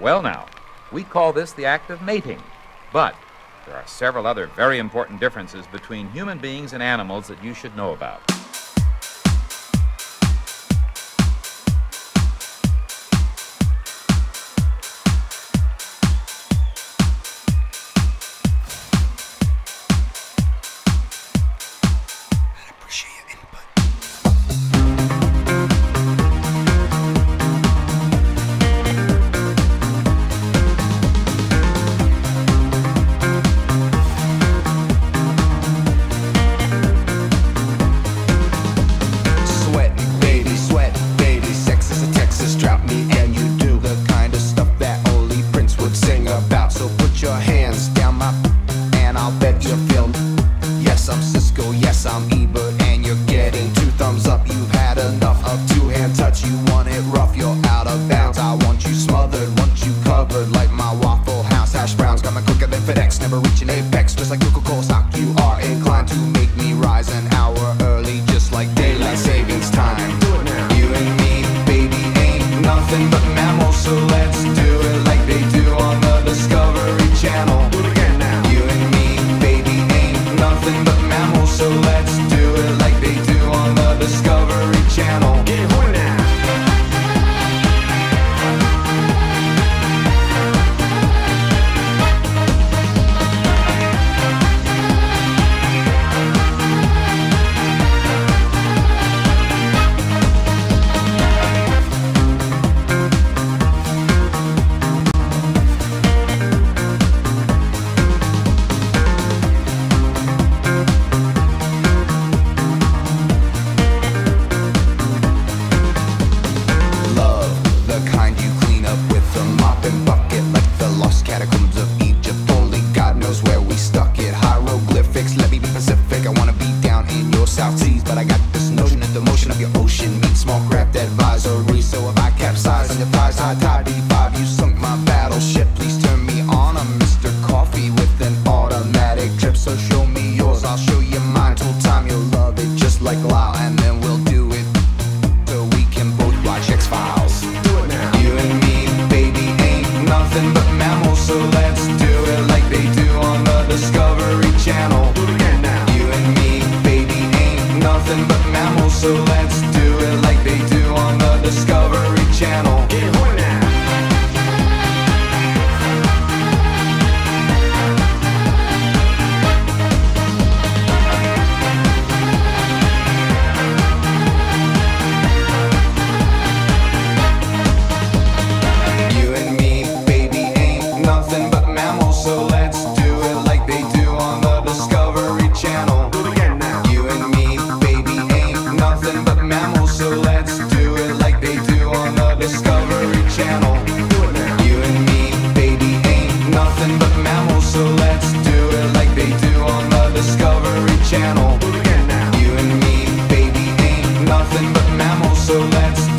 Well now, we call this the act of mating. But there are several other very important differences between human beings and animals that you should know about. Discovery Channel. You and me, baby, ain't nothing but mammals, so let's